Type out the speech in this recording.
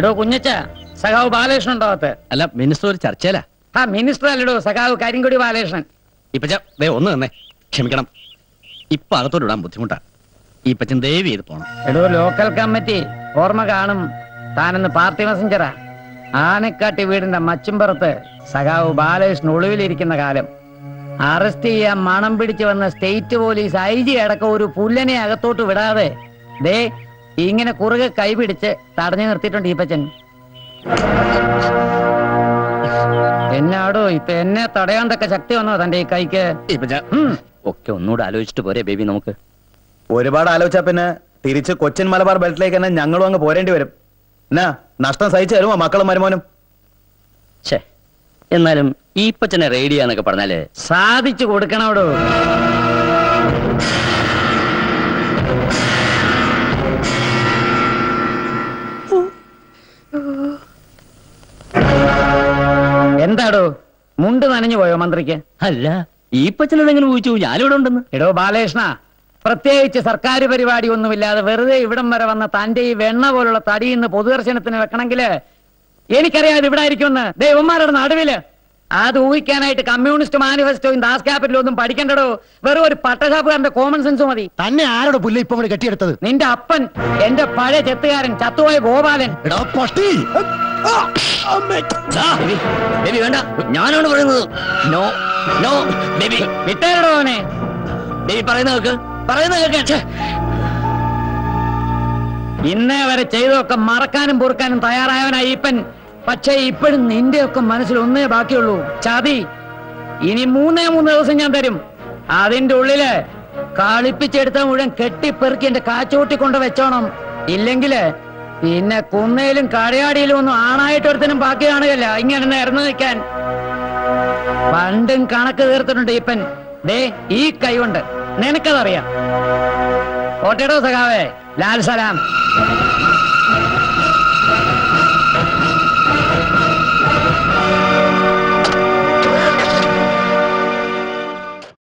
എടോ കുഞ്ഞച്ചാ സഖാവ് ബാലകൃഷ്ണൻ ഉണ്ടാവത്തെ അല്ല മിനിസ്റ്റർ ഒരു ചർച്ചയിലാ. ആ മിനിസ്റ്റർ അല്ലടോ സഖാവ് കരിങ്കൊടി ബാലകൃഷ്ണൻ. ഇപ്പച്ച ദേ ഒന്ന് തന്നെ ക്ഷമിക്കണം, ഇപ്പൊ അകത്തോട് ഇടാൻ ബുദ്ധിമുട്ടാണ്. ഇപ്പച്ചൻ ദയവ് ചെയ്ത് പോണം. എടോ ലോക്കൽ കമ്മിറ്റി ഓർമ്മ കാണും, താനെന്ന് പാർട്ടി മെസഞ്ചറാ. ആനക്കാട്ടി വീടിന്റെ മച്ചുംപുറത്ത് സഖാവ് ബാലകൃഷ്ണൻ ഒളിവിലിരിക്കുന്ന കാലം അറസ്റ്റ് ചെയ്യാൻ മണം പിടിച്ചു വന്ന സ്റ്റേറ്റ് പോലീസ് ഐ ജി അടക്കം ഒരു പുല്ലനെ അകത്തോട്ട് വിടാതെ ദേ ഇങ്ങനെ കുറുകെ കൈപിടിച്ച് തടഞ്ഞു നിർത്തിയിട്ടുണ്ട് ഈപ്പച്ചൻ. എന്നാടോ ഇപ്പൊ എന്നെ തടയാൻ തക്ക ശക്തി വന്നോ തന്റെ ഈ കൈക്ക്? ഒക്കെ ഒന്നുകൂടെ ആലോചിച്ചിട്ട് പോരെ ബേബി. നമുക്ക് ഒരുപാട് ആലോചിച്ചാ പിന്നെ തിരിച്ച് കൊച്ചിൻ മലബാർ ബെൽറ്റിലേക്ക് തന്നെ ഞങ്ങളും അങ്ങ് പോരേണ്ടി വരും. എന്നാ നഷ്ടം സഹിച്ചു തരുമോ മക്കളും മരുമോനും? എന്നാലും ഈപ്പച്ചനെ റേഡിയോ എന്നൊക്കെ പറഞ്ഞാല് സാധിച്ചു കൊടുക്കണോടോ. എന്താടോ മുണ്ട് നനഞ്ഞു പോയോ മന്ത്രിക്ക്? അല്ല ഈപ്പച്ചനോടെങ്ങനെ ചോദിച്ചു ഞാനിവിടെ ഉണ്ടെന്ന്. എടോ ബാലകൃഷ്ണ, പ്രത്യേകിച്ച് സർക്കാർ പരിപാടി ഒന്നുമില്ലാതെ വെറുതെ ഇവിടം വരെ വന്ന തന്റെ ഈ വെണ്ണ പോലുള്ള തടിയിന്ന് പൊതുദർശനത്തിന് വെക്കണമെങ്കില് എനിക്കറിയാതെ ഇവിടെ ആയിരിക്കുമെന്ന് ദൈവന്മാരുടെ നടുവില്. അത് ഊഹിക്കാനായിട്ട് കമ്മ്യൂണിസ്റ്റ് മാനിഫെസ്റ്റോയും ദാസ് ക്യാപിറ്റലും ഒന്നും പഠിക്കണ്ടടോ, വെറും ഒരു പട്ടശാപ്പുകാരന്റെ കോമൺ സെൻസ് മതി. തന്നെ ആരോട് പുല്ല് ഇപ്പൊ കെട്ടിയെടുത്തത്? നിന്റെ അപ്പൻ, എന്റെ പഴയ ചെത്തുകാരൻ ചത്തുപോയ ഗോപാലൻ. വേണ്ട, ഞാനാണ് പറയുന്നത്. നോ നോ ബേബി, വിട്ടേടോ അവനെ. ബേബി പറയുന്ന കേക്ക്. ഇന്നേ വരെ ചെയ്തതൊക്കെ മറക്കാനും പൊറുക്കാനും തയ്യാറായവനായി ഇപ്പൻ. പക്ഷേ ഇപ്പോഴും നിന്റെ ഒക്കെ മനസ്സിൽ ഒന്നേ ബാക്കിയുള്ളൂ, ചതി. ഇനി 3 ദിവസം ഞാൻ തരും. അതിന്റെ ഉള്ളില് കളിപ്പിച്ചെടുത്ത മുഴുവൻ കെട്ടിപ്പെറുക്കി എന്റെ കാച്ചൂട്ടിക്കൊണ്ട് വെച്ചോണം. ഇല്ലെങ്കില് പിന്നെ കുന്നയിലും കടയാടിയിലും ഒന്നും ആണായിട്ടൊരുത്തനും ബാക്കി കാണുകയല്ല. ഇങ്ങനെ നിരന്നു നിൽക്കാൻ പണ്ടും കണക്ക് തീർത്തിട്ടുണ്ട് ഇപ്പൻ. ദേ ഈ കൈ കൊണ്ട് നിനക്കതറിയാം. ഓട്ടേടോ സഖാവേ. ലാൽ സലാം.